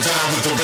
Come on down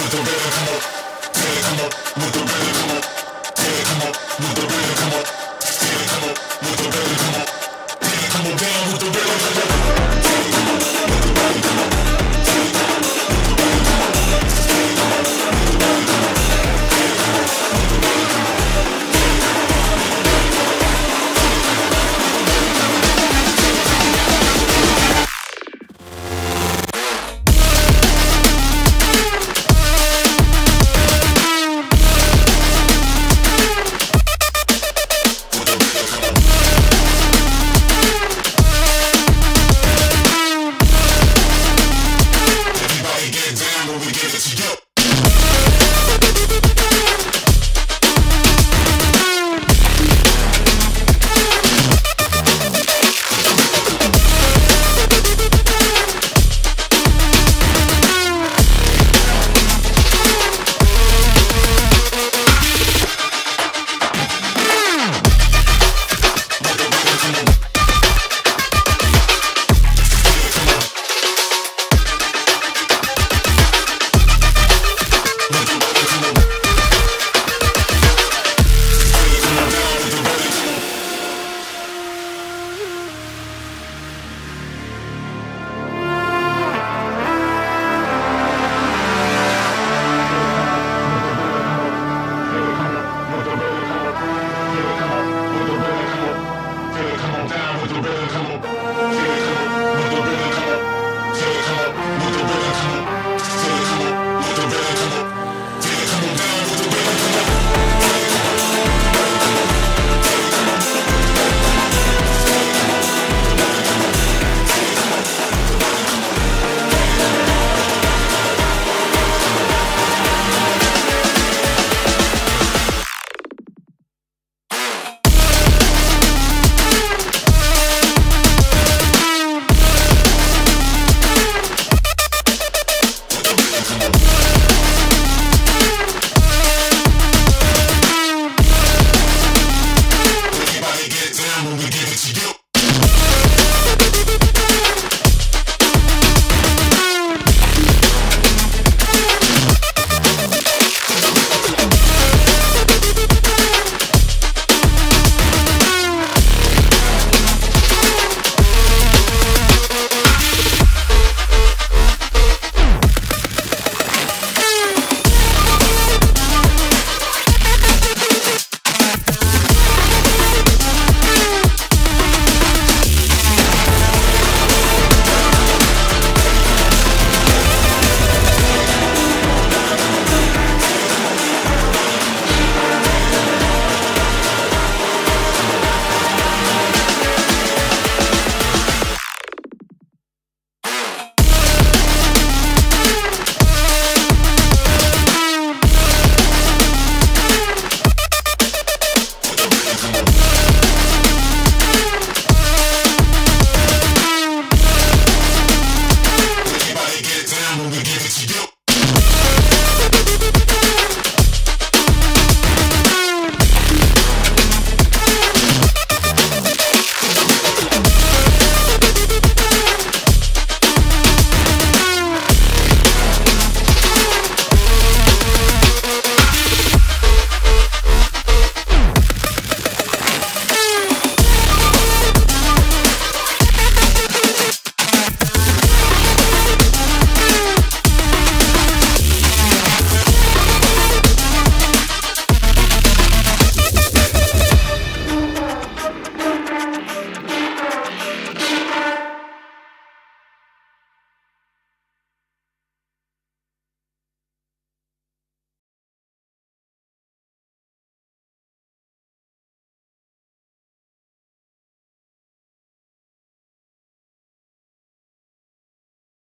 with the rhythm, come on.